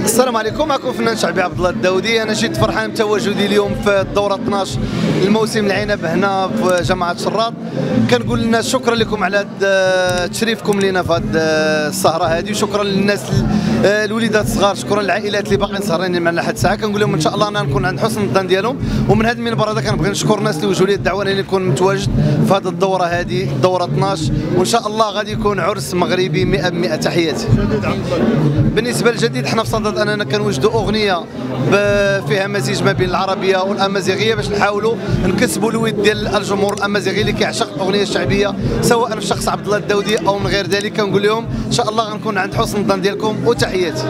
السلام عليكم، معكم الفنان الشعبي عبد الله الداودي. انا جيت فرحان بتواجدي اليوم في الدوره 12 لموسم العنب هنا في جامعه الشراط. كنقول للناس شكرا لكم على تشريفكم لينا في هذه السهره هذه، وشكرا للناس الوليدات الصغار، شكرا للعائلات اللي باقيين سهرانين معنا لحد الساعه. كنقول لهم ان شاء الله انا نكون عند حسن الظن ديالهم، ومن هذا المنبر هذا كنبغي نشكر الناس اللي وجهوا لي الدعوه انني نكون متواجد في هذه الدوره هذه الدوره 12، وان شاء الله غادي يكون عرس مغربي 100%. تحياتي. بالنسبه للجديد، حنا في صدد اننا كنوجدوا اغنيه فيها مزيج ما بين العربيه والامازيغيه باش نحاولوا نكسبوا الود ديال الجمهور الامازيغي اللي كيعشق الاغنيه الشعبيه، سواء في شخص عبد الله الداودي او من غير ذلك. كنقول لهم ان شاء الله غنكون عند حسن الظن ديالكم، وتحياتي.